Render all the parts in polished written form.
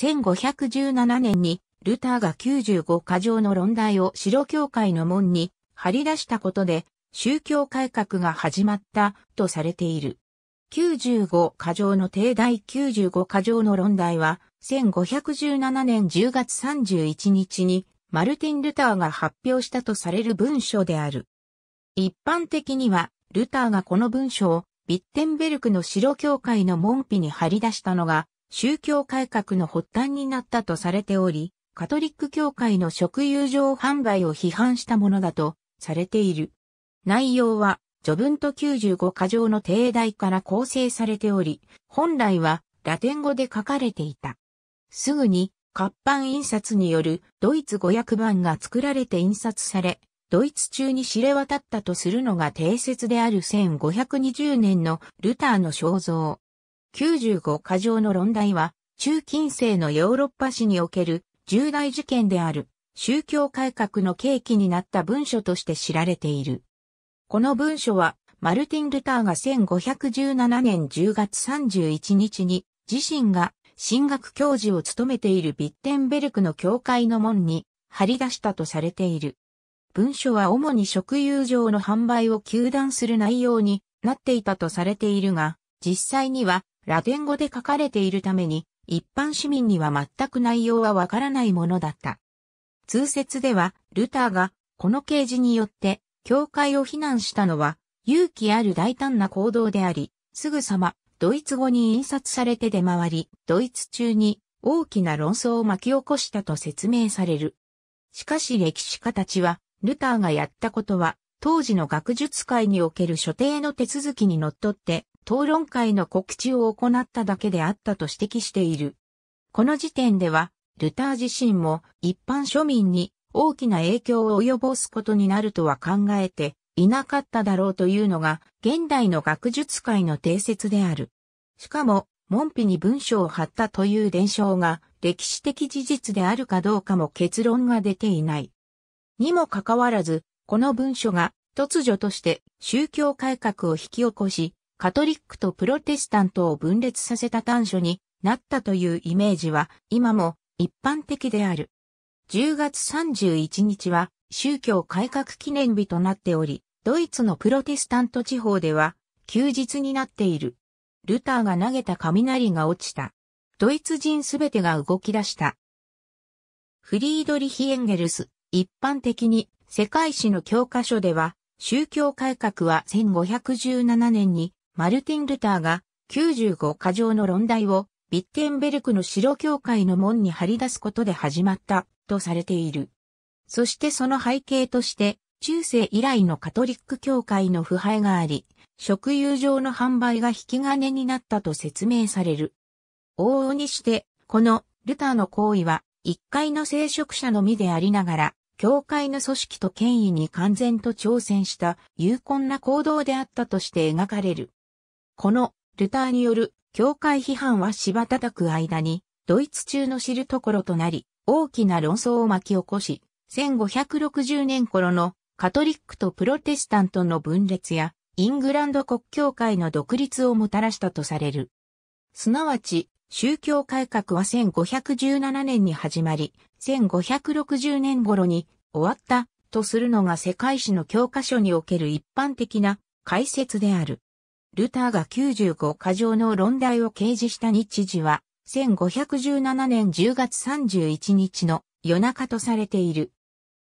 1517年にルターが95箇条の論題を白教会の門に張り出したことで宗教改革が始まったとされている。95箇条の定題95箇条の論題は1517年10月31日にマルティン・ルターが発表したとされる文書である。一般的にはルターがこの文書をヴィッテンベルクの白教会の門扉に張り出したのが宗教改革の発端になったとされており、カトリック教会の贖友場販売を批判したものだとされている。内容は序文と95箇条の定題から構成されており、本来はラテン語で書かれていた。すぐに活版印刷によるドイツ語訳版が作られて印刷され、ドイツ中に知れ渡ったとするのが定説である1520年のルターの肖像。95箇条の論題は、中近世のヨーロッパ史における重大事件である宗教改革の契機になった文書として知られている。この文書は、マルティン・ルターが1517年10月31日に、自身が神学教授を務めているヴィッテンベルクの教会の門に張り出したとされている。文書は主に贖友場の販売を糾弾する内容になっていたとされているが、実際にはラテン語で書かれているために、一般市民には全く内容はわからないものだった。通説では、ルターがこの啓示によって教会を非難したのは勇気ある大胆な行動であり、すぐさまドイツ語に印刷されて出回り、ドイツ中に大きな論争を巻き起こしたと説明される。しかし歴史家たちは、ルターがやったことは、当時の学術界における所定の手続きにのっとって、討論会の告知を行っただけであったと指摘している。この時点では、ルター自身も一般庶民に大きな影響を及ぼすことになるとは考えていなかっただろうというのが、現代の学術界の定説である。しかも、門扉に文書を貼ったという伝承が歴史的事実であるかどうかも結論が出ていない。にもかかわらず、この文書が突如として宗教改革を引き起こし、カトリックとプロテスタントを分裂させた端緒になったというイメージは今も一般的である。10月31日は宗教改革記念日となっており、ドイツのプロテスタント地方では休日になっている。ルターが投げた雷が落ちた。ドイツ人すべてが動き出した。フリードリヒ・エンゲルス。一般的に世界史の教科書では、宗教改革は1517年にマルティン・ルターが95箇条の論題をヴィッテンベルクの白教会の門に張り出すことで始まったとされている。そしてその背景として中世以来のカトリック教会の腐敗があり、贖友場の販売が引き金になったと説明される。往々にしてこのルターの行為は一介の聖職者の身でありながら、教会の組織と権威に敢然と挑戦した勇敢な行動であったとして描かれる。このルターによる教会批判はしばたく間にドイツ中の知るところとなり、大きな論争を巻き起こし、1560年頃のカトリックとプロテスタントの分裂やイングランド国教会の独立をもたらしたとされる。すなわち宗教改革は1517年に始まり、1560年頃に終わったとするのが世界史の教科書における一般的な解説である。ルターが95箇条の論題を掲示した日時は、1517年10月31日の夜中とされている。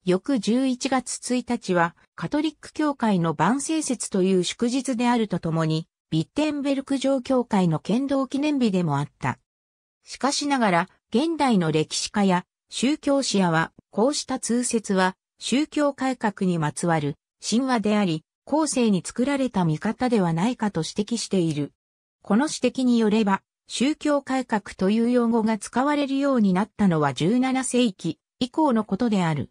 翌11月1日は、カトリック教会の万世節という祝日であるとともに、ヴィッテンベルク上教会の建堂記念日でもあった。しかしながら、現代の歴史家や宗教史家は、こうした通説は、宗教改革にまつわる神話であり、後世に作られた見方ではないかと指摘している。この指摘によれば、宗教改革という用語が使われるようになったのは17世紀以降のことである。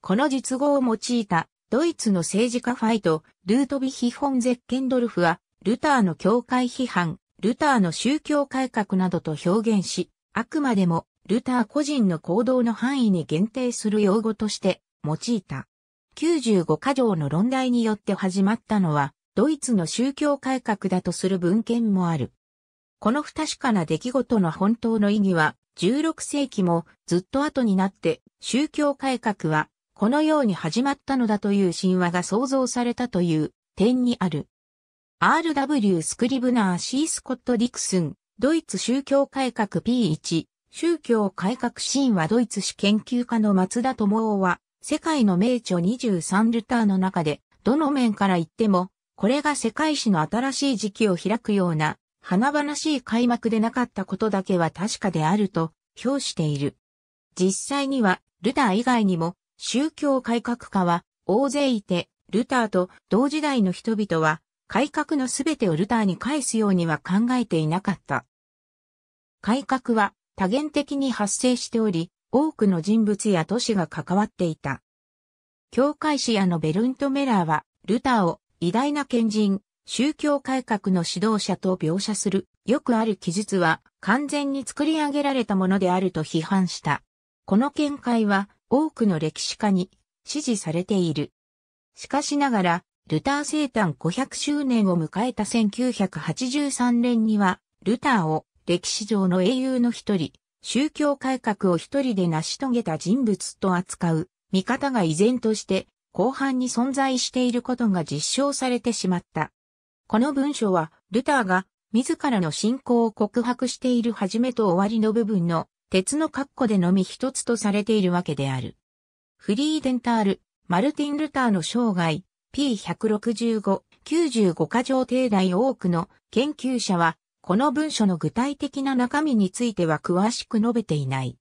この述語を用いたドイツの政治家ファイト、ルートヴィヒ・フォン・ゼッケンドルフは、ルターの教会批判、ルターの宗教改革などと表現し、あくまでもルター個人の行動の範囲に限定する用語として用いた。95箇条の論題によって始まったのは、ドイツの宗教改革だとする文献もある。この不確かな出来事の本当の意義は、16世紀もずっと後になって、宗教改革はこのように始まったのだという神話が創造されたという点にある。R.W. スクリブナー C. スコット・ディクスン、ドイツ宗教改革 P1、宗教改革神話ドイツ史研究家の松田智夫は、世界の名著23ルターの中で、どの面から言っても、これが世界史の新しい時期を開くような、華々しい開幕でなかったことだけは確かであると評している。実際にはルター以外にも宗教改革家は大勢いて、ルターと同時代の人々は改革のすべてをルターに返すようには考えていなかった。改革は多元的に発生しており、多くの人物や都市が関わっていた。教会史家のベルント・メラーはルターを偉大な賢人、宗教改革の指導者と描写する、よくある記述は完全に作り上げられたものであると批判した。この見解は多くの歴史家に支持されている。しかしながら、ルター生誕500周年を迎えた1983年には、ルターを歴史上の英雄の一人、宗教改革を一人で成し遂げた人物と扱う、見方が依然として広範に存在していることが実証されてしまった。この文章は、ルターが自らの信仰を告白している始めと終わりの部分の鉄の括弧でのみ一つとされているわけである。フリーデンタール、マルティン・ルターの生涯、P165、95か条定題多くの研究者は、この文書の具体的な中身については詳しく述べていない。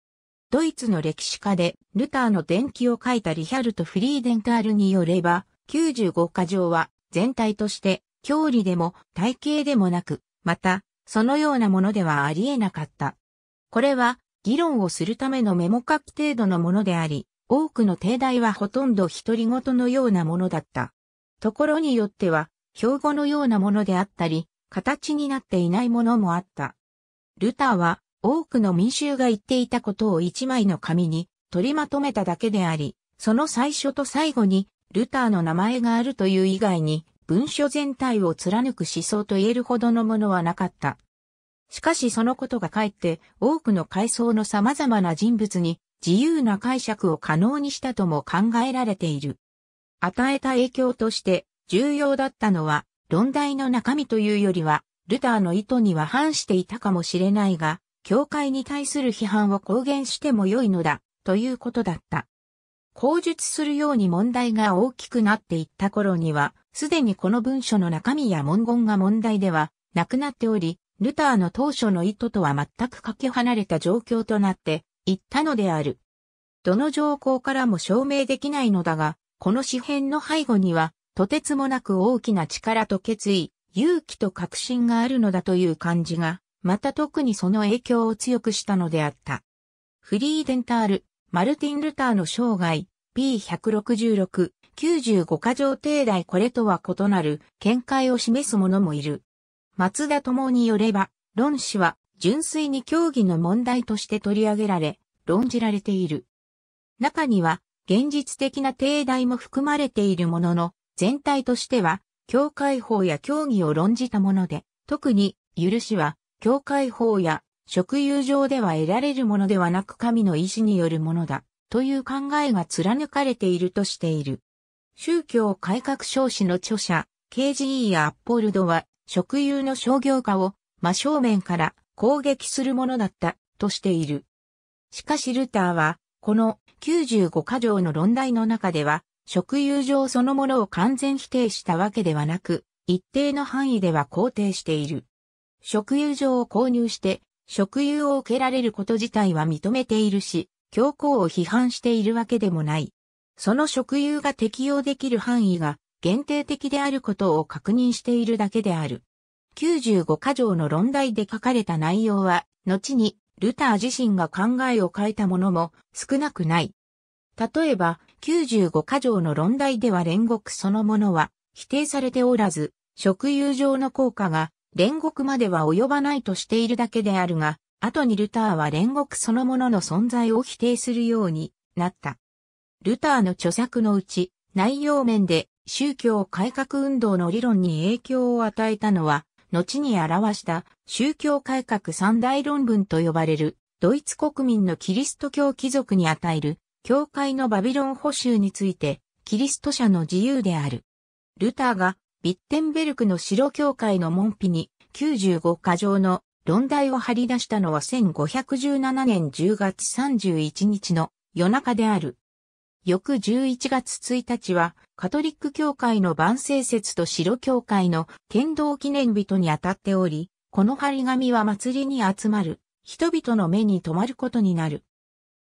ドイツの歴史家で、ルターの伝記を書いたリヒャルト・フリーデンタールによれば、95か条は全体として、教理でも体系でもなく、また、そのようなものではありえなかった。これは、議論をするためのメモ書き程度のものであり、多くの定題はほとんど独り言のようなものだった。ところによっては、標語のようなものであったり、形になっていないものもあった。ルターは、多くの民衆が言っていたことを一枚の紙に取りまとめただけであり、その最初と最後に、ルターの名前があるという以外に、文書全体を貫く思想と言えるほどのものはなかった。しかしそのことがかえって多くの階層の様々な人物に自由な解釈を可能にしたとも考えられている。与えた影響として重要だったのは論題の中身というよりはルターの意図には反していたかもしれないが、教会に対する批判を公言しても良いのだということだった。口述するように問題が大きくなっていった頃には、すでにこの文書の中身や文言が問題ではなくなっており、ルターの当初の意図とは全くかけ離れた状況となっていったのである。どの条項からも証明できないのだが、この詩編の背後には、とてつもなく大きな力と決意、勇気と確信があるのだという感じが、また特にその影響を強くしたのであった。フリーデンタール、マルティン・ルターの生涯、P166、95か条定題これとは異なる見解を示す者もいる。松田智夫によれば、論旨は純粋に教義の問題として取り上げられ、論じられている。中には現実的な定題も含まれているものの、全体としては教会法や教義を論じたもので、特に許しは教会法や職有上では得られるものではなく神の意志によるものだ、という考えが貫かれているとしている。宗教改革小史の著者、KGE やアッポルドは、職有の商業化を真正面から攻撃するものだった、としている。しかしルターは、この95か条の論題の中では、職有上そのものを完全否定したわけではなく、一定の範囲では肯定している。職有上を購入して、職有を受けられること自体は認めているし、教皇を批判しているわけでもない。その職有が適用できる範囲が限定的であることを確認しているだけである。95か条の論題で書かれた内容は、後にルター自身が考えを変えたものも少なくない。例えば、95か条の論題では煉獄そのものは否定されておらず、職有上の効果が煉獄までは及ばないとしているだけであるが、後にルターは煉獄そのものの存在を否定するようになった。ルターの著作のうち、内容面で宗教改革運動の理論に影響を与えたのは、後に表した宗教改革三大論文と呼ばれるドイツ国民のキリスト教貴族に与える教会のバビロン捕囚についてキリスト者の自由である。ルターがヴィッテンベルクの城教会の門扉に95箇条の論題を貼り出したのは1517年10月31日の夜中である。翌11月1日はカトリック教会の万世節と城教会の建道記念日とにあたっており、この貼り紙は祭りに集まる人々の目に留まることになる。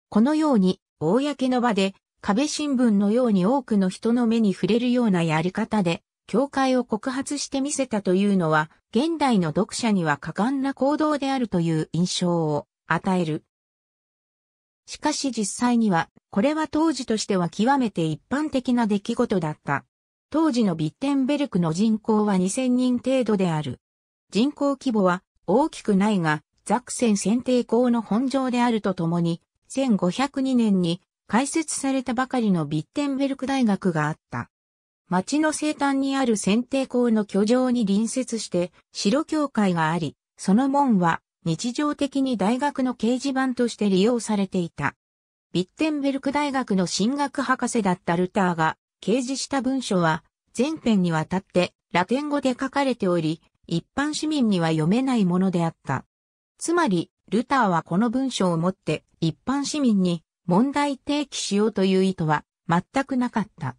このように公の場で壁新聞のように多くの人の目に触れるようなやり方で教会を告発してみせたというのは現代の読者には果敢な行動であるという印象を与える。しかし実際にはこれは当時としては極めて一般的な出来事だった。当時のヴィッテンベルクの人口は2000人程度である。人口規模は大きくないがザクセン選定校の本城であるとともに1502年に開設されたばかりのヴィッテンベルク大学があった。町の西端にある選定校の居城に隣接して城教会があり、その門は日常的に大学の掲示板として利用されていた。ヴィッテンベルク大学の神学博士だったルターが掲示した文書は全編にわたってラテン語で書かれており、一般市民には読めないものであった。つまり、ルターはこの文書をもって一般市民に問題提起しようという意図は全くなかった。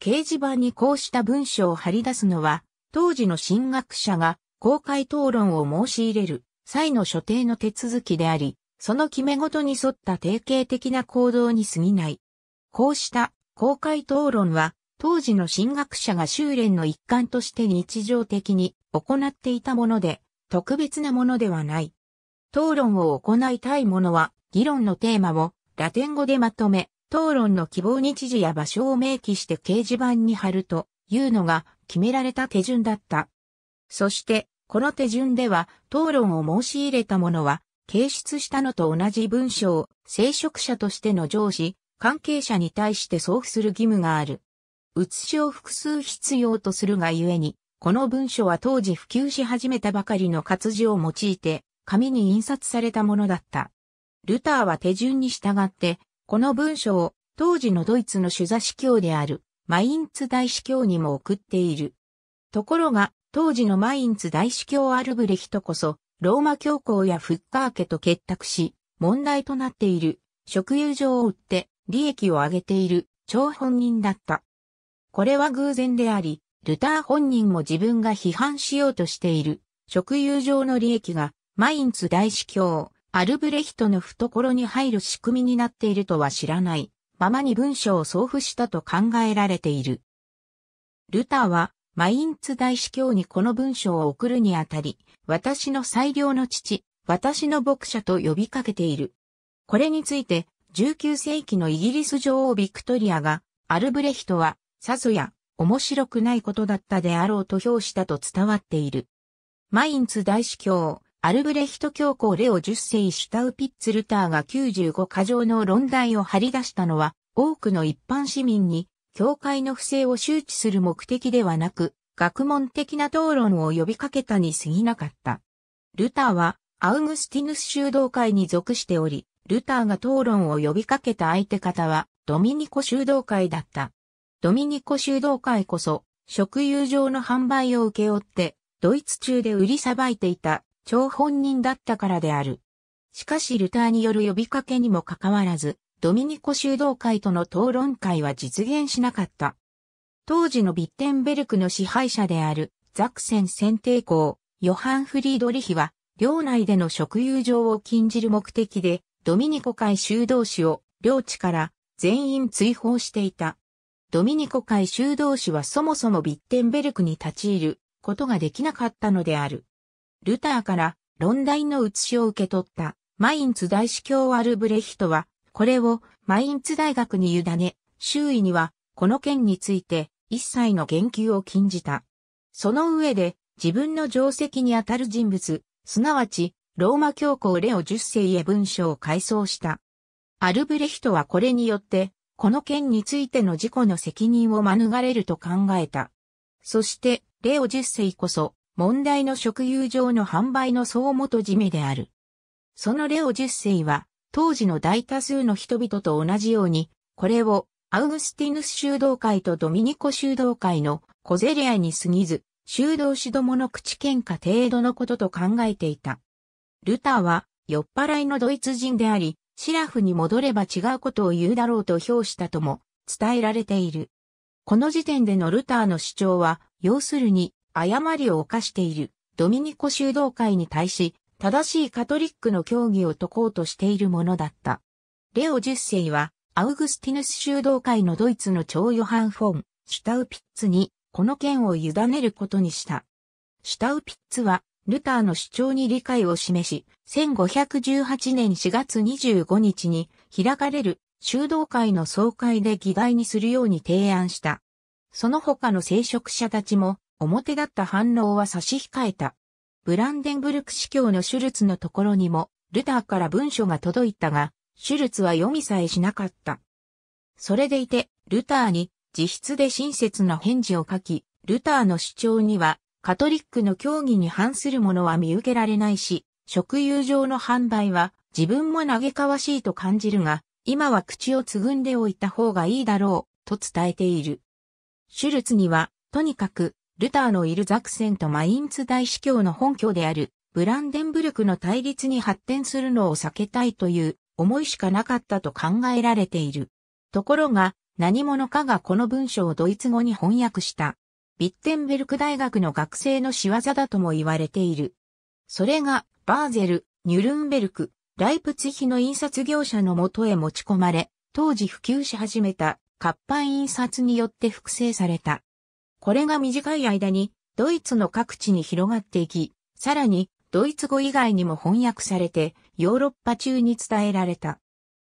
掲示板にこうした文章を貼り出すのは、当時の神学者が公開討論を申し入れる際の所定の手続きであり、その決め事に沿った定型的な行動に過ぎない。こうした公開討論は、当時の神学者が修練の一環として日常的に行っていたもので、特別なものではない。討論を行いたい者は、議論のテーマをラテン語でまとめ、討論の希望日時や場所を明記して掲示板に貼るというのが決められた手順だった。そして、この手順では討論を申し入れた者は、掲出したのと同じ文書を聖職者としての上司、関係者に対して送付する義務がある。写しを複数必要とするがゆえに、この文書は当時普及し始めたばかりの活字を用いて、紙に印刷されたものだった。ルターは手順に従って、この文書を当時のドイツの主座司教であるマインツ大司教にも送っている。ところが当時のマインツ大司教アルブレヒトこそローマ教皇やフッカー家と結託し問題となっている贖宥状を売って利益を上げている張本人だった。これは偶然であり、ルター本人も自分が批判しようとしている贖宥状の利益がマインツ大司教アルブレヒトの懐に入る仕組みになっているとは知らないままに文書を送付したと考えられている。ルターはマインツ大司教にこの文書を送るにあたり、私の最良の父、私の牧者と呼びかけている。これについて19世紀のイギリス女王ビクトリアが、アルブレヒトはさぞや面白くないことだったであろうと評したと伝わっている。マインツ大司教アルブレヒト教皇レオ10世シュタウピッツルターが95箇条の論題を貼り出したのは、多くの一般市民に、教会の不正を周知する目的ではなく、学問的な討論を呼びかけたに過ぎなかった。ルターは、アウグスティヌス修道会に属しており、ルターが討論を呼びかけた相手方は、ドミニコ修道会だった。ドミニコ修道会こそ、贖宥状の販売を請け負って、ドイツ中で売りさばいていた。張本人だったからである。しかしルターによる呼びかけにもかかわらず、ドミニコ修道会との討論会は実現しなかった。当時のヴィッテンベルクの支配者であるザクセン選定校、ヨハン・フリードリヒは、領内での贖宥状を禁じる目的で、ドミニコ会修道士を領地から全員追放していた。ドミニコ会修道士はそもそもヴィッテンベルクに立ち入ることができなかったのである。ルターから論題の写しを受け取ったマインツ大司教アルブレヒトは、これをマインツ大学に委ね、周囲にはこの件について一切の言及を禁じた。その上で自分の定席にあたる人物、すなわちローマ教皇レオ10世へ文書を回送した。アルブレヒトはこれによって、この件についての自己の責任を免れると考えた。そしてレオ10世こそ、問題の職友上の販売の総元締めである。そのレオ10世は、当時の大多数の人々と同じように、これをアウグスティヌス修道会とドミニコ修道会の小競り合いに過ぎず、修道士どもの口喧嘩程度のことと考えていた。ルターは酔っ払いのドイツ人であり、シラフに戻れば違うことを言うだろうと評したとも伝えられている。この時点でのルターの主張は、要するに誤りを犯しているドミニコ修道会に対し、正しいカトリックの教義を説こうとしているものだった。レオ10世は、アウグスティヌス修道会のドイツの長ヨハン・フォン・シュタウピッツに、この件を委ねることにした。シュタウピッツは、ルターの主張に理解を示し、1518年4月25日に開かれる修道会の総会で議題にするように提案した。その他の聖職者たちも、表立った反応は差し控えた。ブランデンブルク司教のシュルツのところにも、ルターから文書が届いたが、シュルツは読みさえしなかった。それでいて、ルターに自筆で親切な返事を書き、ルターの主張には、カトリックの教義に反するものは見受けられないし、職友上の販売は自分も嘆かわしいと感じるが、今は口をつぐんでおいた方がいいだろう、と伝えている。シュルツには、とにかく、ルターのいるザクセンとマインツ大司教の本拠である、ブランデンブルクの対立に発展するのを避けたいという思いしかなかったと考えられている。ところが、何者かがこの文章をドイツ語に翻訳した。ビッテンベルク大学の学生の仕業だとも言われている。それが、バーゼル、ニュルンベルク、ライプツヒの印刷業者のもとへ持ち込まれ、当時普及し始めた、活版印刷によって複製された。これが短い間にドイツの各地に広がっていき、さらにドイツ語以外にも翻訳されてヨーロッパ中に伝えられた。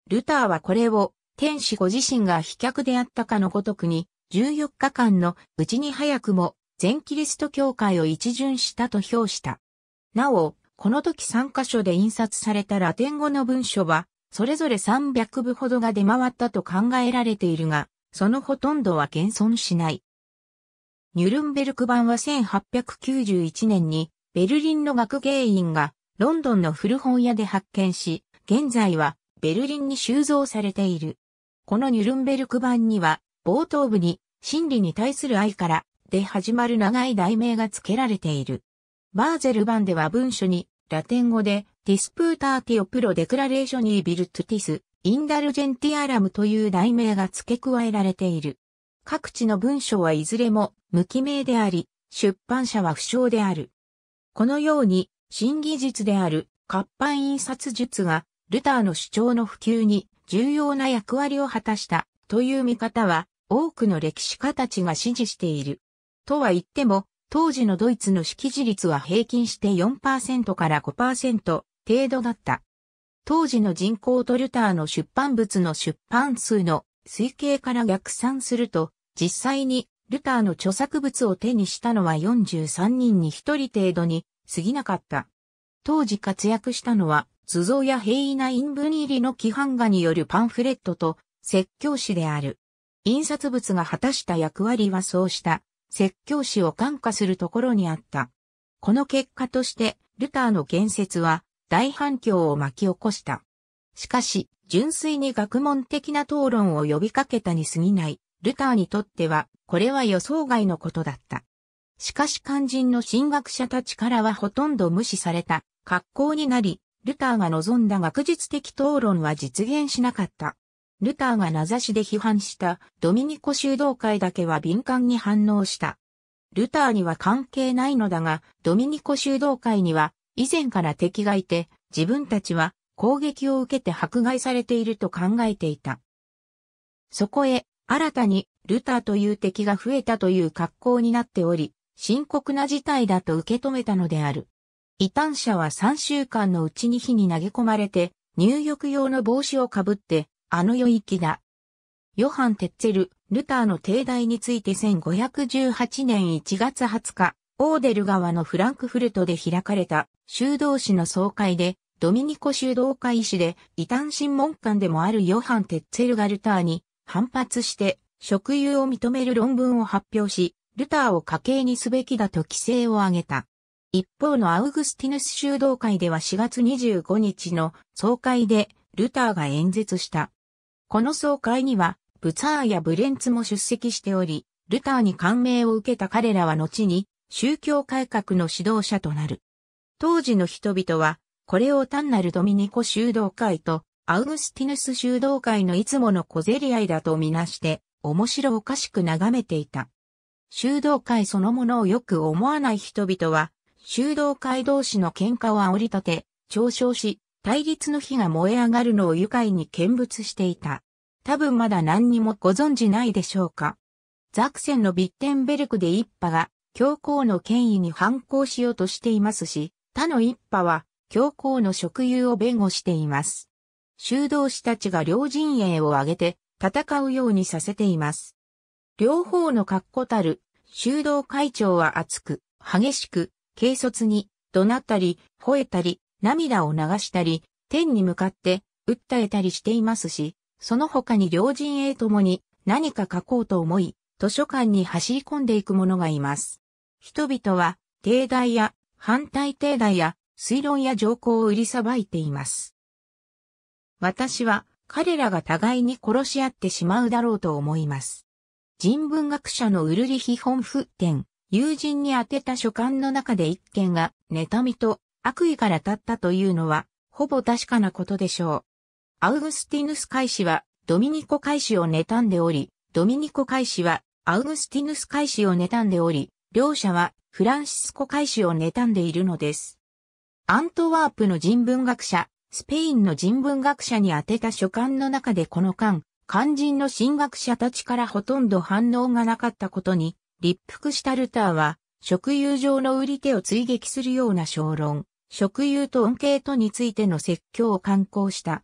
ルターはこれを天使ご自身が飛脚であったかのごとくに14日間のうちに早くも全キリスト教会を一巡したと評した。なお、この時3カ所で印刷されたラテン語の文書はそれぞれ300部ほどが出回ったと考えられているが、そのほとんどは現存しない。ニュルンベルク版は1891年にベルリンの学芸員がロンドンの古本屋で発見し、現在はベルリンに収蔵されている。このニュルンベルク版には冒頭部に真理に対する愛からで始まる長い題名が付けられている。バーゼル版では文書にラテン語でディスプーターティオプロデクラレーショニービルトゥティスインダルジェンティアラムという題名が付け加えられている。各地の文章はいずれも無記名であり、出版社は不詳である。このように、新技術である活版印刷術が、ルターの主張の普及に重要な役割を果たしたという見方は、多くの歴史家たちが支持している。とは言っても、当時のドイツの識字率は平均して 4% から 5% 程度だった。当時の人口とルターの出版物の出版数の推計から逆算すると、実際にルターの著作物を手にしたのは43人に1人程度に過ぎなかった。当時活躍したのは、図像や平易な印文入りの規範画によるパンフレットと説教誌である。印刷物が果たした役割はそうした説教誌を感化するところにあった。この結果として、ルターの言説は大反響を巻き起こした。しかし、純粋に学問的な討論を呼びかけたに過ぎない、ルターにとっては、これは予想外のことだった。しかし肝心の神学者たちからはほとんど無視された格好になり、ルターが望んだ学術的討論は実現しなかった。ルターが名指しで批判したドミニコ修道会だけは敏感に反応した。ルターには関係ないのだが、ドミニコ修道会には以前から敵がいて、自分たちは攻撃を受けて迫害されていると考えていた。そこへ、新たにルターという敵が増えたという格好になっており、深刻な事態だと受け止めたのである。異端者は3週間のうちに火に投げ込まれて、入浴用の帽子をかぶって、あの世行きだ。ヨハン・テッツェル、ルターの帝大について1518年1月20日、オーデル川のフランクフルトで開かれた修道士の総会で、ドミニコ修道会医師で異端審問官でもあるヨハン・テッツェルがルターに反発して職友を認める論文を発表し、ルターを家系にすべきだと規制を上げた。一方のアウグスティヌス修道会では4月25日の総会でルターが演説した。この総会にはブツァーやブレンツも出席しており、ルターに感銘を受けた彼らは後に宗教改革の指導者となる。当時の人々はこれを単なるドミニコ修道会とアウグスティヌス修道会のいつもの小競り合いだとみなして面白おかしく眺めていた。修道会そのものをよく思わない人々は修道会同士の喧嘩を煽り立て、嘲笑し、対立の火が燃え上がるのを愉快に見物していた。多分まだ何にもご存じないでしょうか。ザクセンのビッテンベルクで一派が教皇の権威に反抗しようとしていますし、他の一派は教皇の職有を弁護しています。修道士たちが両陣営を挙げて戦うようにさせています。両方の確固たる修道会長は熱く、激しく、軽率に怒鳴ったり、吠えたり、涙を流したり、天に向かって訴えたりしていますし、その他に両陣営ともに何か書こうと思い、図書館に走り込んでいく者がいます。人々は、抵代や反対抵代や推論や条項を売りさばいています。私は彼らが互いに殺し合ってしまうだろうと思います。人文学者のウルリヒ・ホンフッテン、友人に宛てた書簡の中で一件が妬みと悪意から立ったというのは、ほぼ確かなことでしょう。アウグスティヌス会士はドミニコ会士を妬んでおり、ドミニコ会士はアウグスティヌス会士を妬んでおり、両者はフランシスコ会士を妬んでいるのです。アントワープの人文学者、スペインの人文学者に宛てた書簡の中でこの間、肝心の神学者たちからほとんど反応がなかったことに、立腹したルターは、職有上の売り手を追撃するような小論、職有と恩恵とについての説教を刊行した。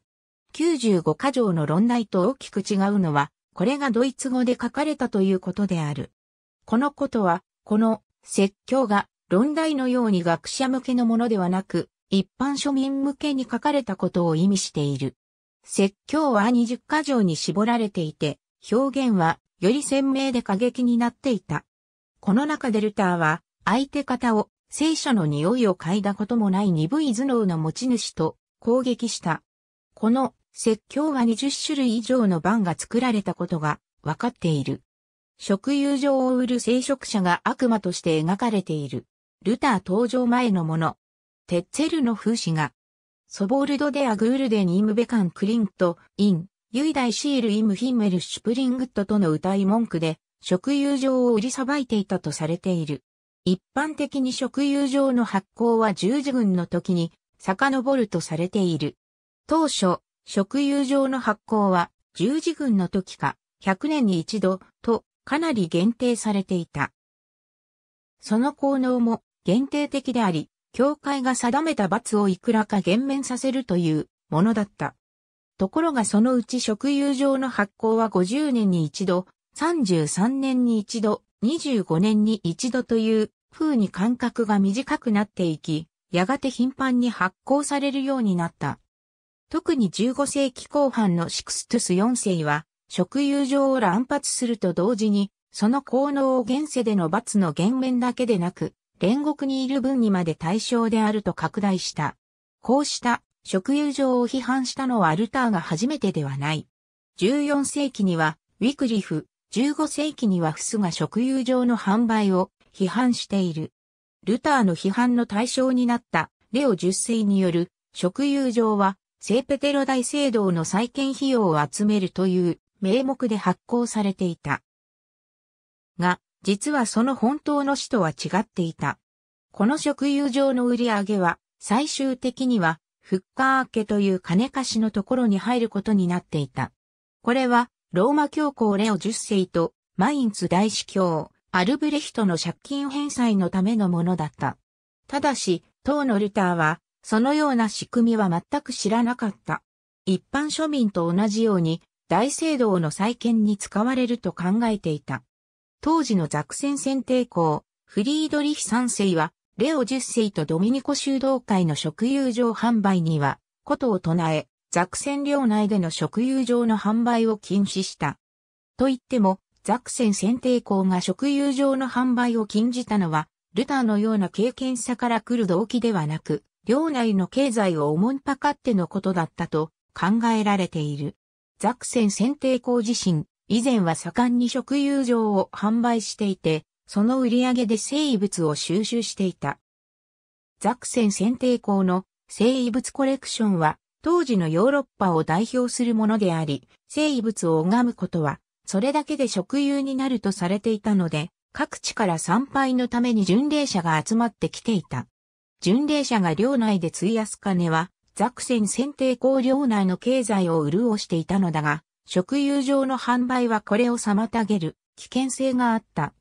95か条の論題と大きく違うのは、これがドイツ語で書かれたということである。このことは、この説教が論題のように学者向けのものではなく、一般庶民向けに書かれたことを意味している。説教は20か条に絞られていて、表現はより鮮明で過激になっていた。この中でルターは、相手方を聖書の匂いを嗅いだこともない鈍い頭脳の持ち主と攻撃した。この説教は20種類以上の版が作られたことがわかっている。職有上を売る聖職者が悪魔として描かれている。ルター登場前のもの。テッツェルの風刺画。ソボルド・デ・アグールデン・イム・ベカン・クリント・イン、ユイダイ・シール・イム・ヒンメル・シュプリングットとの謳い文句で、職有上を売りさばいていたとされている。一般的に職有上の発行は十字軍の時に遡るとされている。当初、職有上の発行は十字軍の時か100年に一度とかなり限定されていた。その効能も限定的であり、教会が定めた罰をいくらか減免させるというものだった。ところがそのうち職有上の発行は50年に一度、33年に一度、25年に一度という風に間隔が短くなっていき、やがて頻繁に発行されるようになった。特に15世紀後半のシクストゥス4世は、職有上を乱発すると同時に、その効能を現世での罰の減免だけでなく、煉獄にいる分にまで対象であると拡大した。こうした職有上を批判したのはルターが初めてではない。14世紀には、ウィクリフ、15世紀にはフスが職有上の販売を批判している。ルターの批判の対象になったレオ10世による職有上は聖ペテロ大聖堂の再建費用を集めるという名目で発行されていた。が、実はその本当の使途は違っていた。この職有上の売り上げは最終的にはフッカー家という金貸しのところに入ることになっていた。これはローマ教皇レオ10世とマインツ大司教アルブレヒトの借金返済のためのものだった。ただし、当のルターは、そのような仕組みは全く知らなかった。一般庶民と同じように、大聖堂の再建に使われると考えていた。当時のザクセン選定公、フリードリヒ3世は、レオ10世とドミニコ修道会の職有上販売には、ことを唱え、ザクセン領内での職有上の販売を禁止した。と言っても、ザクセン選定公が職有上の販売を禁じたのは、ルターのような敬虔さから来る動機ではなく、領内の経済をおもんぱかってのことだったと考えられている。ザクセン選定公自身、以前は盛んに食友情を販売していて、その売り上げで聖遺物を収集していた。ザクセン選定公の聖遺物コレクションは、当時のヨーロッパを代表するものであり、聖遺物を拝むことは、それだけで食友になるとされていたので、各地から参拝のために巡礼者が集まってきていた。巡礼者が領内で費やす金は、ザクセン選定公領内の経済を潤していたのだが、食友上の販売はこれを妨げる危険性があった。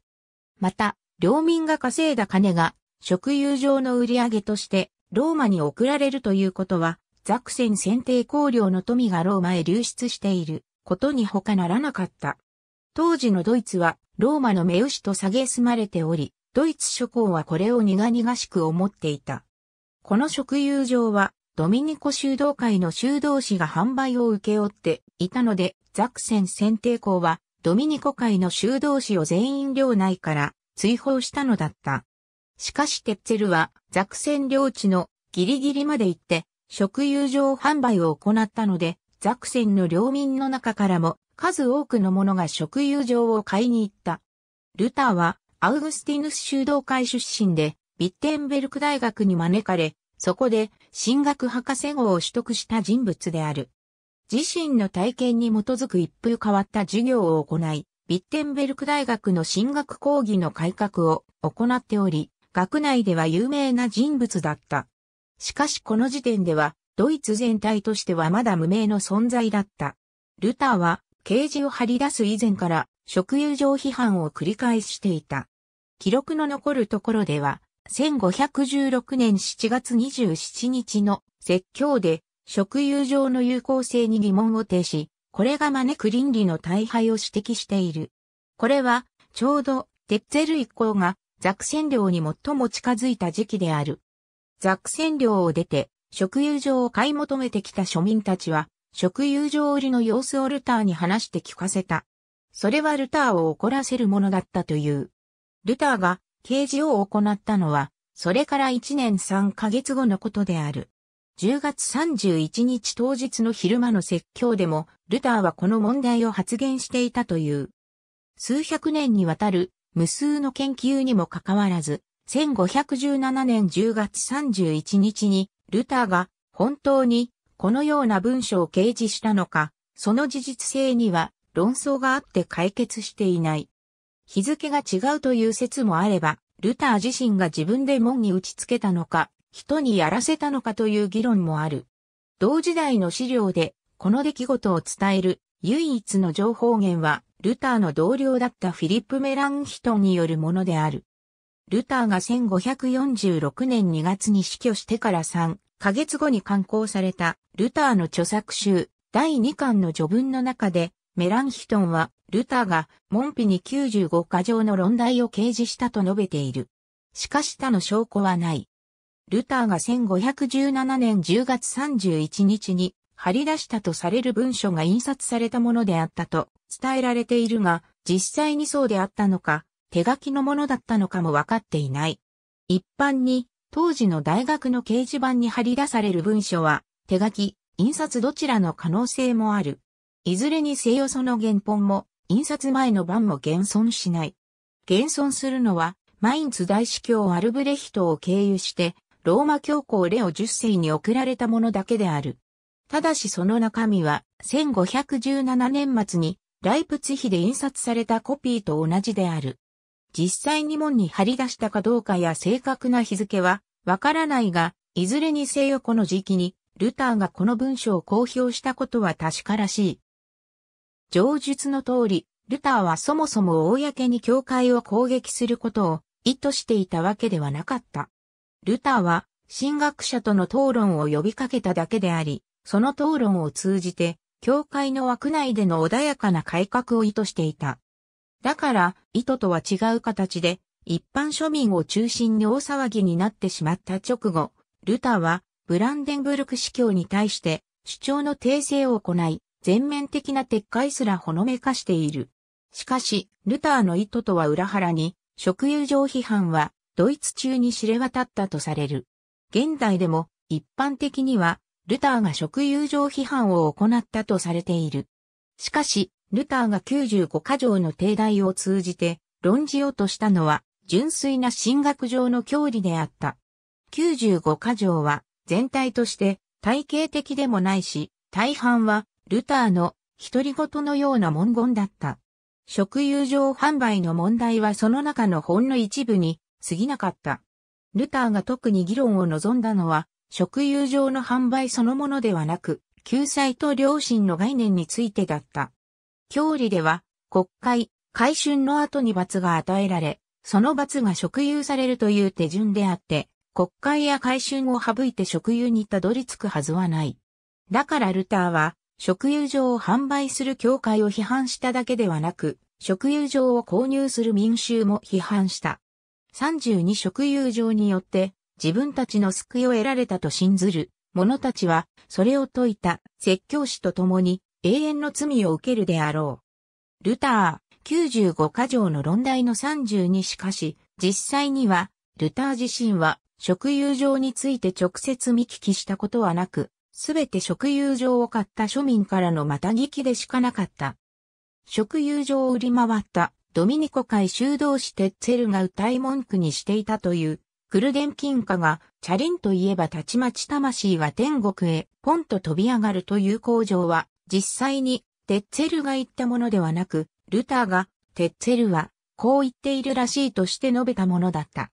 また、領民が稼いだ金が、食友上の売り上げとして、ローマに送られるということは、ザクセン選定公領の富がローマへ流出していることに他ならなかった。当時のドイツは、ローマの目牛と蔑まれており、ドイツ諸侯はこれを苦々しく思っていた。この食友上は、ドミニコ修道会の修道士が販売を請け負っていたので、ザクセン選定公は、ドミニコ会の修道士を全員領内から追放したのだった。しかしテッツェルは、ザクセン領地のギリギリまで行って、食友上販売を行ったので、ザクセンの領民の中からも数多くの者が食友上を買いに行った。ルターはアウグスティヌス修道会出身で、ヴィッテンベルク大学に招かれ、そこで神学博士号を取得した人物である。自身の体験に基づく一風変わった授業を行い、ヴィッテンベルク大学の神学講義の改革を行っており、学内では有名な人物だった。しかしこの時点では、ドイツ全体としてはまだ無名の存在だった。ルターは、啓示を張り出す以前から、食友上批判を繰り返していた。記録の残るところでは、1516年7月27日の説教で、食友上の有効性に疑問を呈し、これが招く倫理の大敗を指摘している。これは、ちょうど、テッツェル一行が、ザクセン領に最も近づいた時期である。ザクセン領を出て、食友上を買い求めてきた庶民たちは、食友上売りの様子をルターに話して聞かせた。それはルターを怒らせるものだったという。ルターが啓示を行ったのは、それから1年3ヶ月後のことである。10月31日当日の昼間の説教でも、ルターはこの問題を発言していたという。数百年にわたる無数の研究にもかかわらず、1517年10月31日に、ルターが本当にこのような文書を掲示したのか、その事実性には論争があって解決していない。日付が違うという説もあれば、ルター自身が自分で門に打ちつけたのか、人にやらせたのかという議論もある。同時代の資料で、この出来事を伝える唯一の情報源は、ルターの同僚だったフィリップ・メランヒトンによるものである。ルターが1546年2月に死去してから3ヶ月後に刊行されたルターの著作集第2巻の序文の中でメランヒトンはルターが門扉に95箇条の論題を掲示したと述べている。しかし他の証拠はない。ルターが1517年10月31日に貼り出したとされる文書が印刷されたものであったと伝えられているが、実際にそうであったのか、手書きのものだったのかも分かっていない。一般に、当時の大学の掲示板に貼り出される文書は、手書き、印刷どちらの可能性もある。いずれにせよその原本も、印刷前の版も現存しない。現存するのは、マインツ大司教アルブレヒトを経由して、ローマ教皇レオ10世に送られたものだけである。ただしその中身は、1517年末に、ライプツヒで印刷されたコピーと同じである。実際に門に貼り出したかどうかや正確な日付はわからないが、いずれにせよこの時期にルターがこの文書を公表したことは確からしい。上述の通り、ルターはそもそも公に教会を攻撃することを意図していたわけではなかった。ルターは神学者との討論を呼びかけただけであり、その討論を通じて教会の枠内での穏やかな改革を意図していた。だから、意図とは違う形で、一般庶民を中心に大騒ぎになってしまった直後、ルターは、ブランデンブルク司教に対して、主張の訂正を行い、全面的な撤回すらほのめかしている。しかし、ルターの意図とは裏腹に、食友上批判は、ドイツ中に知れ渡ったとされる。現代でも一般的にはルターが職友情批判を行ったとされている。しかし、ルターが95箇条の提題を通じて論じようとしたのは純粋な神学上の教理であった。95箇条は全体として体系的でもないし、大半はルターの独り言のような文言だった。職友情販売の問題はその中のほんの一部に過ぎなかった。ルターが特に議論を望んだのは、職友情の販売そのものではなく、救済と良心の概念についてだった。教理では、国会、改宗の後に罰が与えられ、その罰が職友されるという手順であって、国会や改宗を省いて職友にたどり着くはずはない。だからルターは、職友情を販売する教会を批判しただけではなく、職友情を購入する民衆も批判した。32職友情によって、自分たちの救いを得られたと信ずる者たちは、それを説いた説教師と共に永遠の罪を受けるであろう。ルター、95箇条の論題の32しかし、実際には、ルター自身は、職友情について直接見聞きしたことはなく、すべて職友情を買った庶民からのまた聞きでしかなかった。職友情を売り回ったドミニコ会修道士テッツェルが歌い文句にしていたという、クルデン金貨が、チャリンといえばたちまち魂が天国へポンと飛び上がるという口上は、実際にテッツェルが言ったものではなく、ルターが、テッツェルは、こう言っているらしいとして述べたものだった。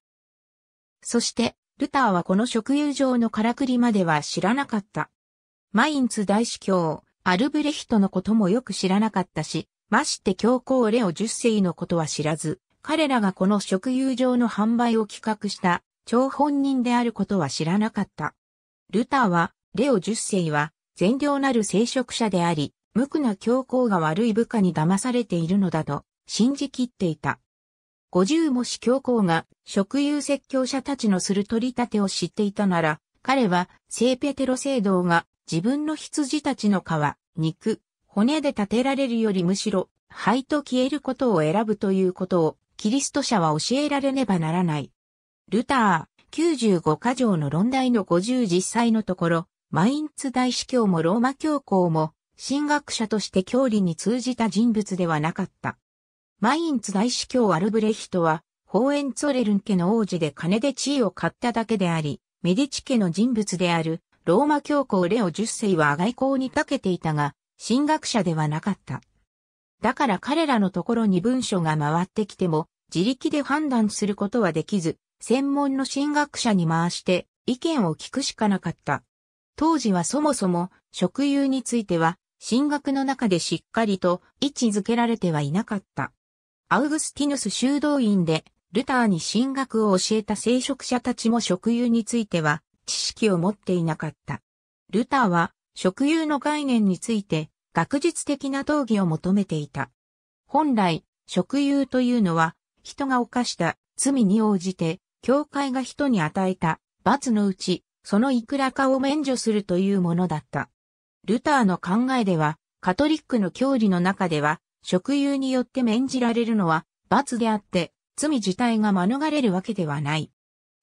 そして、ルターはこの職友情のからくりまでは知らなかった。マインツ大司教、アルブレヒトのこともよく知らなかったし、まして教皇レオ10世のことは知らず、彼らがこの職友情の販売を企画した、張本人であることは知らなかった。ルターは、レオ10世は、善良なる聖職者であり、無垢な教皇が悪い部下に騙されているのだと、信じきっていた。50もし教皇が、職友説教者たちのする取り立てを知っていたなら、彼は、聖ペテロ聖堂が、自分の羊たちの皮、肉、骨で建てられるよりむしろ、灰と消えることを選ぶということを、キリスト者は教えられねばならない。ルター、95箇条の論題の50実際のところ、マインツ大司教もローマ教皇も、神学者として教理に通じた人物ではなかった。マインツ大司教アルブレヒトは、ホーエンツォレルン家の王子で金で地位を買っただけであり、メディチ家の人物である、ローマ教皇レオ10世は外交に長けていたが、神学者ではなかった。だから彼らのところに文書が回ってきても、自力で判断することはできず、専門の神学者に回して意見を聞くしかなかった。当時はそもそも職友については神学の中でしっかりと位置づけられてはいなかった。アウグスティヌス修道院でルターに神学を教えた聖職者たちも職友については知識を持っていなかった。ルターは職友の概念について学術的な討議を求めていた。本来、職友というのは人が犯した罪に応じて教会が人に与えた罰のうち、そのいくらかを免除するというものだった。ルターの考えでは、カトリックの教理の中では、職友によって免じられるのは罰であって、罪自体が免れるわけではない。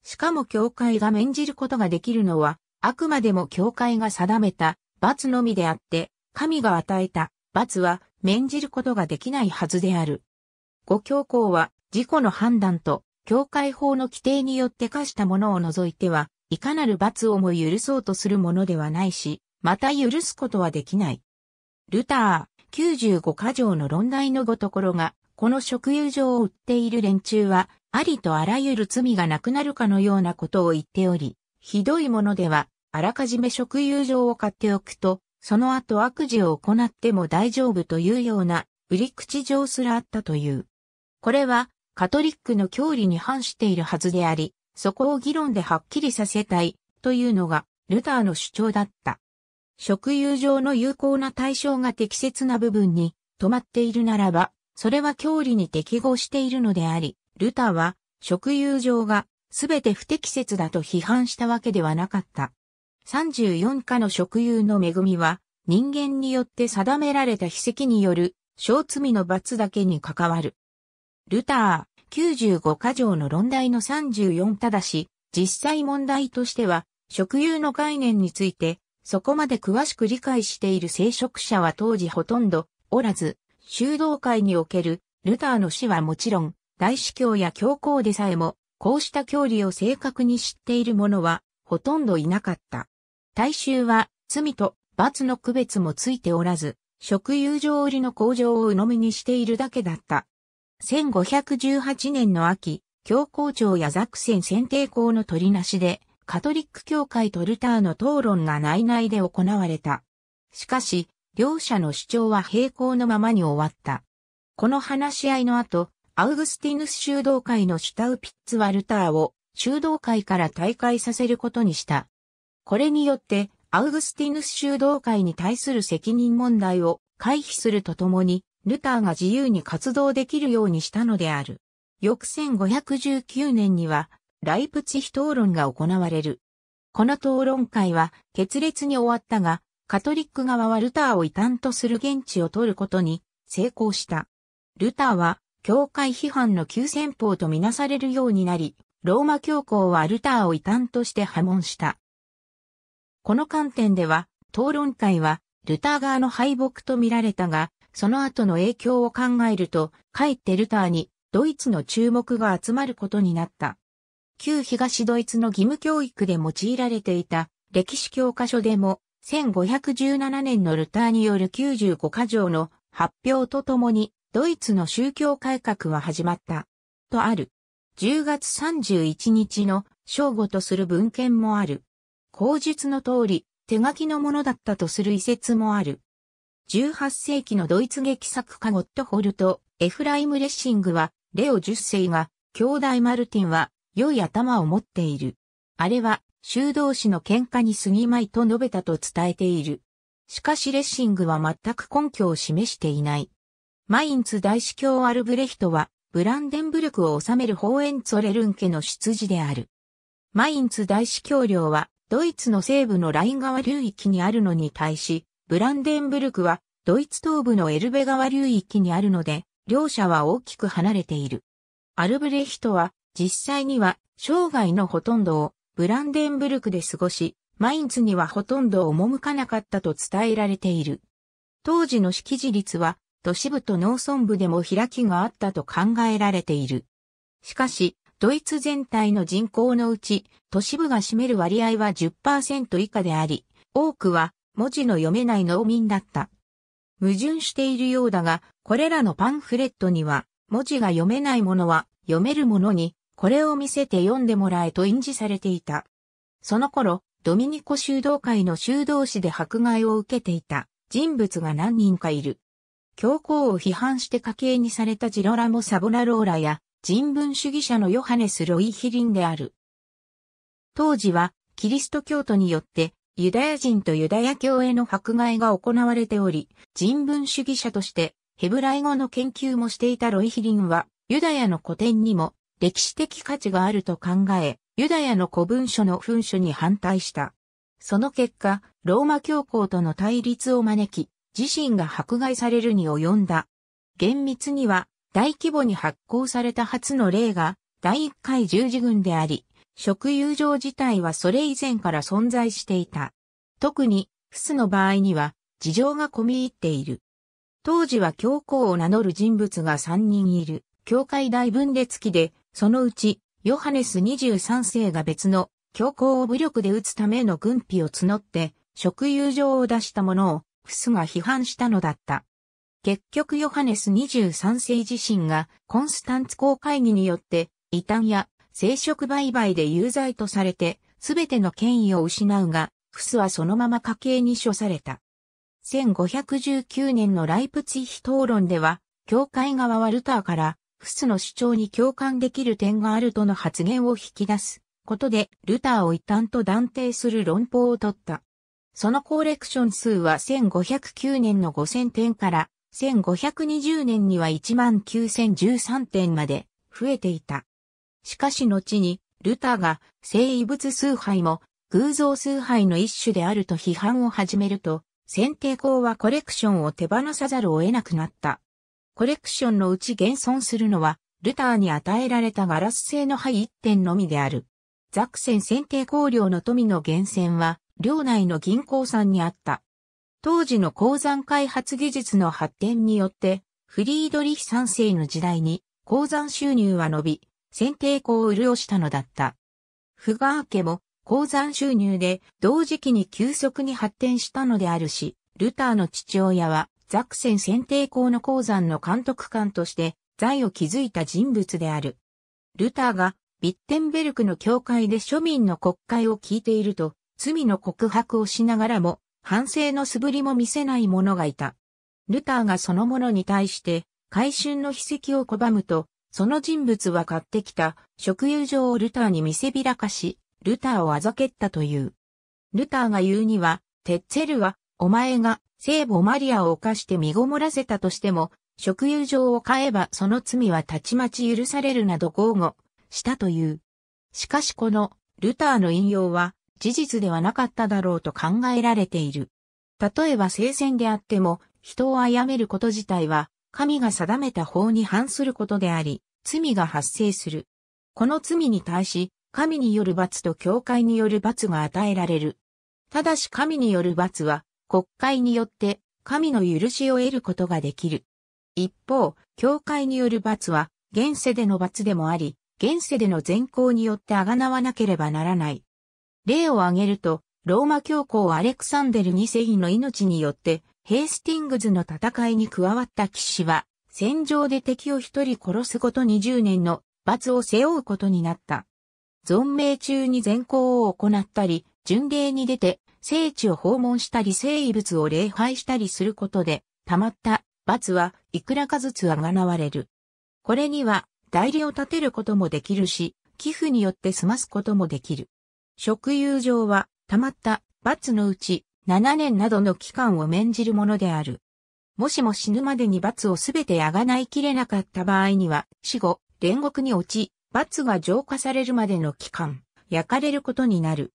しかも教会が免じることができるのは、あくまでも教会が定めた罰のみであって、神が与えた罰は免じることができないはずである。5教皇は、自己の判断と、教会法の規定によって課したものを除いては、いかなる罰をも許そうとするものではないし、また許すことはできない。ルター、95箇条の論題の5ところが、この職友情を売っている連中は、ありとあらゆる罪がなくなるかのようなことを言っており、ひどいものでは、あらかじめ職友情を買っておくと、その後悪事を行っても大丈夫というような、売り口情すらあったという。これは、カトリックの教理に反しているはずであり、そこを議論ではっきりさせたいというのがルターの主張だった。職友情の有効な対象が適切な部分に止まっているならば、それは教理に適合しているのであり、ルターは職友情が全て不適切だと批判したわけではなかった。34課の職友の恵みは人間によって定められた非責による小罪の罰だけに関わる。ルター、95箇条の論題の34ただし、実際問題としては、職有の概念について、そこまで詳しく理解している聖職者は当時ほとんどおらず、修道会におけるルターの死はもちろん、大司教や教皇でさえも、こうした教理を正確に知っている者は、ほとんどいなかった。大衆は、罪と罰の区別もついておらず、職有上折の向上を鵜呑みにしているだけだった。1518年の秋、教皇庁やザクセン選定校の取りなしで、カトリック教会とルターの討論が内々で行われた。しかし、両者の主張は平行のままに終わった。この話し合いの後、アウグスティヌス修道会のシュタウピッツはルターを修道会から退会させることにした。これによって、アウグスティヌス修道会に対する責任問題を回避するとともに、ルターが自由に活動できるようにしたのである。翌1519年には、ライプツィヒ討論が行われる。この討論会は決裂に終わったが、カトリック側はルターを異端とする言質を取ることに成功した。ルターは教会批判の急先鋒とみなされるようになり、ローマ教皇はルターを異端として破門した。この観点では、討論会はルター側の敗北とみられたが、その後の影響を考えると、かえってルターにドイツの注目が集まることになった。旧東ドイツの義務教育で用いられていた歴史教科書でも1517年のルターによる95箇条の発表とともにドイツの宗教改革は始まったとある。10月31日の正午とする文献もある。口述の通り手書きのものだったとする遺説もある。18世紀のドイツ劇作家ゴットホルト・エフライム・レッシングはレオ10世が兄弟マルティンは良い頭を持っている。あれは、修道士の喧嘩に過ぎまいと述べたと伝えている。しかしレッシングは全く根拠を示していない。マインツ大司教アルブレヒトは、ブランデンブルクを治めるホーエンツォレルン家の出自である。マインツ大司教領は、ドイツの西部のライン川流域にあるのに対し、ブランデンブルクは、ドイツ東部のエルベ川流域にあるので、両者は大きく離れている。アルブレヒトは、実際には生涯のほとんどをブランデンブルクで過ごし、マインツにはほとんど赴かなかったと伝えられている。当時の識字率は都市部と農村部でも開きがあったと考えられている。しかし、ドイツ全体の人口のうち都市部が占める割合は 10% 以下であり、多くは文字の読めない農民だった。矛盾しているようだが、これらのパンフレットには文字が読めないものは読めるものに、これを見せて読んでもらえと印字されていた。その頃、ドミニコ修道会の修道士で迫害を受けていた人物が何人かいる。教皇を批判して家計にされたジロラモ・サボナローラや人文主義者のヨハネス・ロイヒリンである。当時はキリスト教徒によってユダヤ人とユダヤ教への迫害が行われており、人文主義者としてヘブライ語の研究もしていたロイヒリンはユダヤの古典にも歴史的価値があると考え、ユダヤの古文書の詔書に反対した。その結果、ローマ教皇との対立を招き、自身が迫害されるに及んだ。厳密には、大規模に発行された初の例が、第1回十字軍であり、職有条自体はそれ以前から存在していた。特に、フスの場合には、事情が込み入っている。当時は教皇を名乗る人物が3人いる、教会大分裂期で、そのうち、ヨハネス23世が別の教皇を武力で撃つための軍費を募って、職有条を出したものを、フスが批判したのだった。結局ヨハネス23世自身が、コンスタンツ公会議によって、異端や聖職売買で有罪とされて、すべての権威を失うが、フスはそのまま家計に処された。1519年のライプツィヒ討論では、教会側はルターから、フスの主張に共感できる点があるとの発言を引き出すことでルターを異端と断定する論法を取った。そのコレクション数は1509年の5000点から1520年には 19,013 点まで増えていた。しかし後にルターが聖遺物崇拝も偶像崇拝の一種であると批判を始めると、選定校はコレクションを手放さざるを得なくなった。コレクションのうち現存するのは、ルターに与えられたガラス製の杯一点のみである。ザクセン選定公領の富の源泉は、領内の銀鉱山にあった。当時の鉱山開発技術の発展によって、フリードリヒ3世の時代に、鉱山収入は伸び、選定鉱を潤したのだった。フガー家も、鉱山収入で同時期に急速に発展したのであるし、ルターの父親は、ザクセン選定鉱の鉱山の監督官として、財を築いた人物である。ルターが、ヴィッテンベルクの教会で庶民の国会を聞いていると、罪の告白をしながらも、反省の素振りも見せない者がいた。ルターがその者に対して、改宗の筆跡を拒むと、その人物は買ってきた、贖喩状をルターに見せびらかし、ルターをあざけったという。ルターが言うには、テッツェルは、お前が、聖母マリアを犯して身ごもらせたとしても、贖喩状を買えばその罪はたちまち許されるなど豪語したという。しかしこのルターの引用は事実ではなかっただろうと考えられている。例えば聖戦であっても人を殺めること自体は神が定めた法に反することであり、罪が発生する。この罪に対し神による罰と教会による罰が与えられる。ただし神による罰は国会によって神の許しを得ることができる。一方、教会による罰は、現世での罰でもあり、現世での善行によって贖わなければならない。例を挙げると、ローマ教皇アレクサンデル2世の命によって、ヘイスティングズの戦いに加わった騎士は、戦場で敵を一人殺すごとに10年の罰を背負うことになった。存命中に善行を行ったり、巡礼に出て、聖地を訪問したり聖遺物を礼拝したりすることで、たまった。罰はいくらかずつあがなわれる。これには代理を立てることもできるし、寄付によって済ますこともできる。贖喩状はたまった罰のうち7年などの期間を免じるものである。もしも死ぬまでに罰をすべてあがないきれなかった場合には、死後、煉獄に落ち、罰が浄化されるまでの期間、焼かれることになる。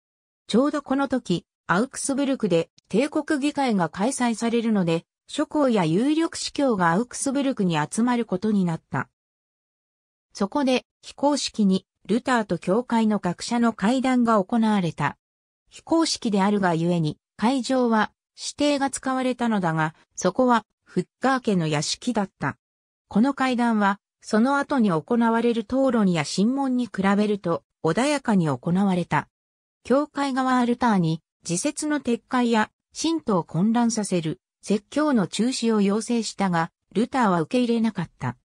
ちょうどこの時、アウクスブルクで帝国議会が開催されるので、諸侯や有力司教がアウクスブルクに集まることになった。そこで非公式にルターと教会の学者の会談が行われた。非公式であるがゆえに会場は私邸が使われたのだが、そこはフッガー家の屋敷だった。この会談はその後に行われる討論や審問に比べると穏やかに行われた。教会側はルターに自説の撤回や信徒を混乱させる。説教の中止を要請したが、ルターは受け入れなかった。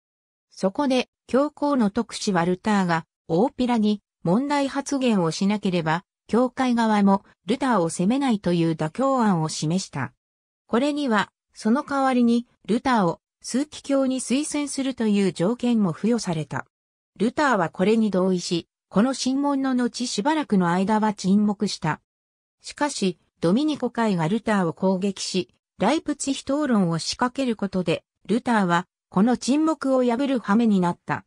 そこで、教皇の特使はルターが、大ピラに問題発言をしなければ、教会側もルターを責めないという妥協案を示した。これには、その代わりに、ルターを枢機卿に推薦するという条件も付与された。ルターはこれに同意し、この審問の後しばらくの間は沈黙した。しかし、ドミニコ会がルターを攻撃し、ライプツィヒ討論を仕掛けることで、ルターは、この沈黙を破る羽目になった。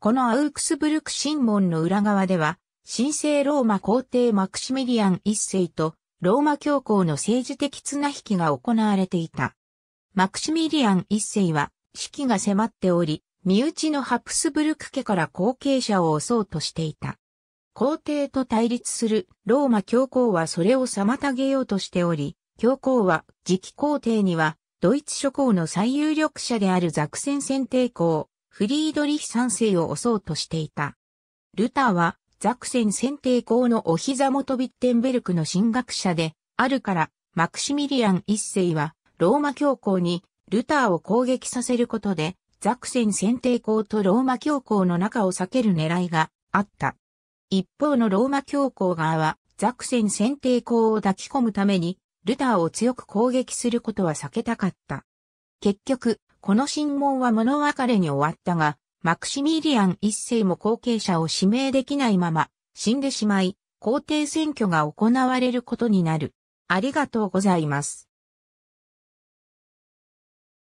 このアウクスブルク審問の裏側では、神聖ローマ皇帝マクシミリアン一世と、ローマ教皇の政治的綱引きが行われていた。マクシミリアン一世は、死期が迫っており、身内のハプスブルク家から後継者を襲おうとしていた。皇帝と対立するローマ教皇はそれを妨げようとしており、教皇は、次期皇帝には、ドイツ諸侯の最有力者であるザクセン選定公、フリードリヒ3世を押そうとしていた。ルターは、ザクセン選定公のお膝元ヴィッテンベルクの神学者で、あるから、マクシミリアン一世は、ローマ教皇に、ルターを攻撃させることで、ザクセン選定公とローマ教皇の仲を避ける狙いがあった。一方のローマ教皇側は、ザクセン選定公を抱き込むために、ルターを強く攻撃することは避けたかった。結局、この審問は物別れに終わったが、マクシミリアン一世も後継者を指名できないまま、死んでしまい、皇帝選挙が行われることになる。ありがとうございます。